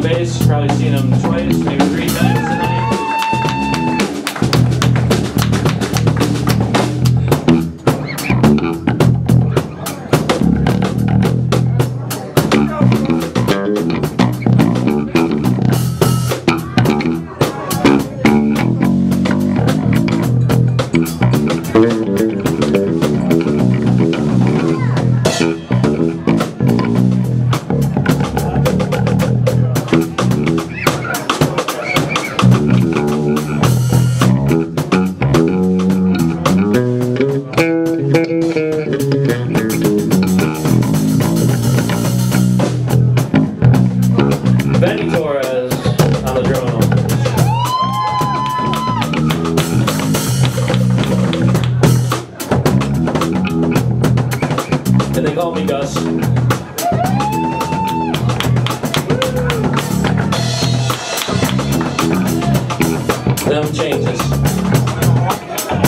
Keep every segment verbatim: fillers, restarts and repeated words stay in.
the bass. You've probably seen him twice, maybe three times Torres on the drums. And they call me Gus. Them changes. Yeah!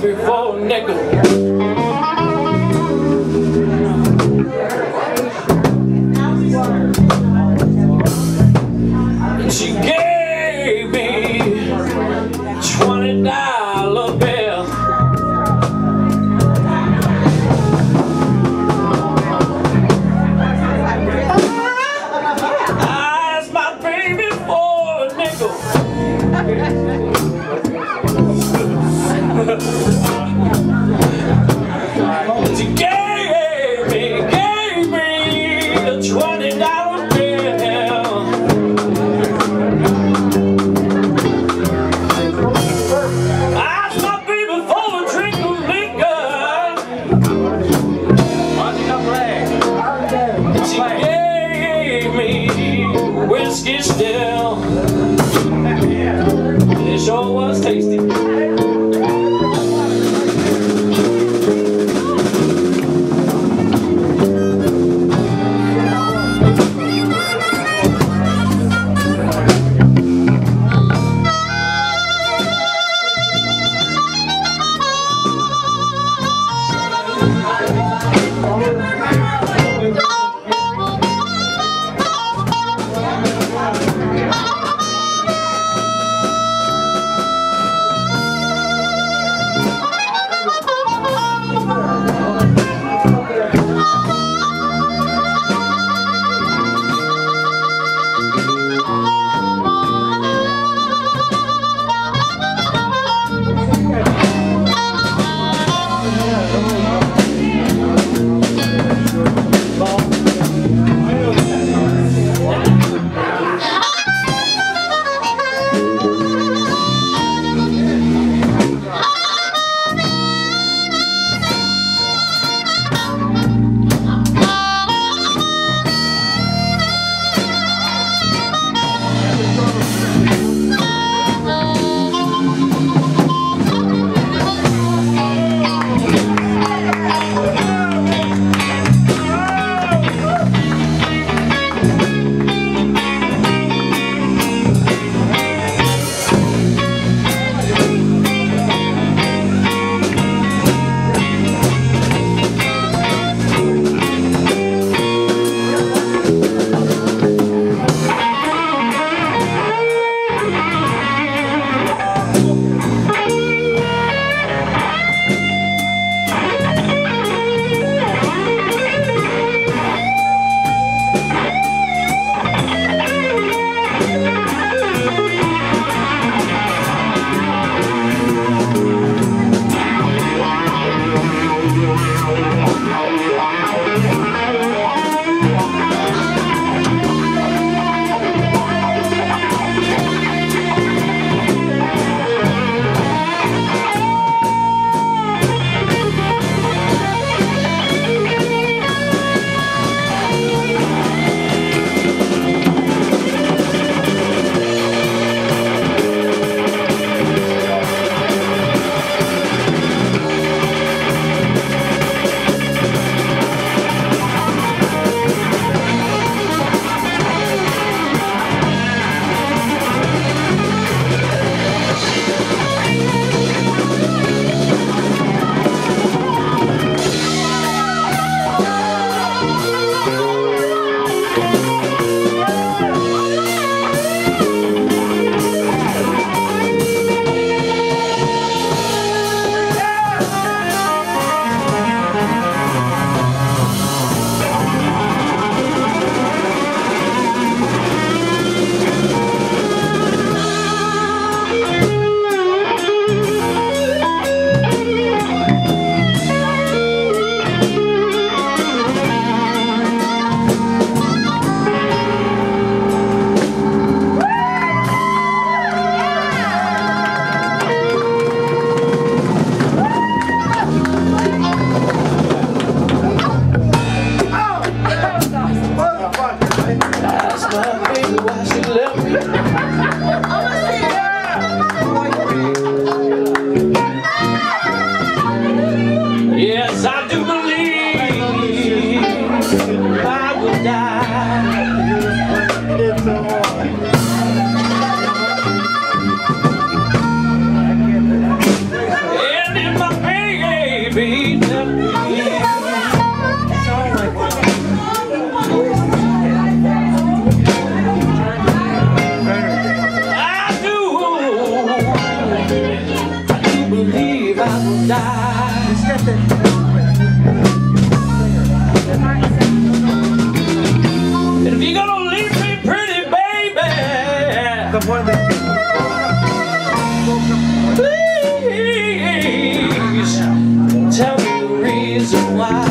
Before nickel, and she gave me twenty dollar bill. I asked my baby for a nickel. Whiskey still, it sure was tasty. If you're gonna leave me pretty, baby, please tell me the reason why.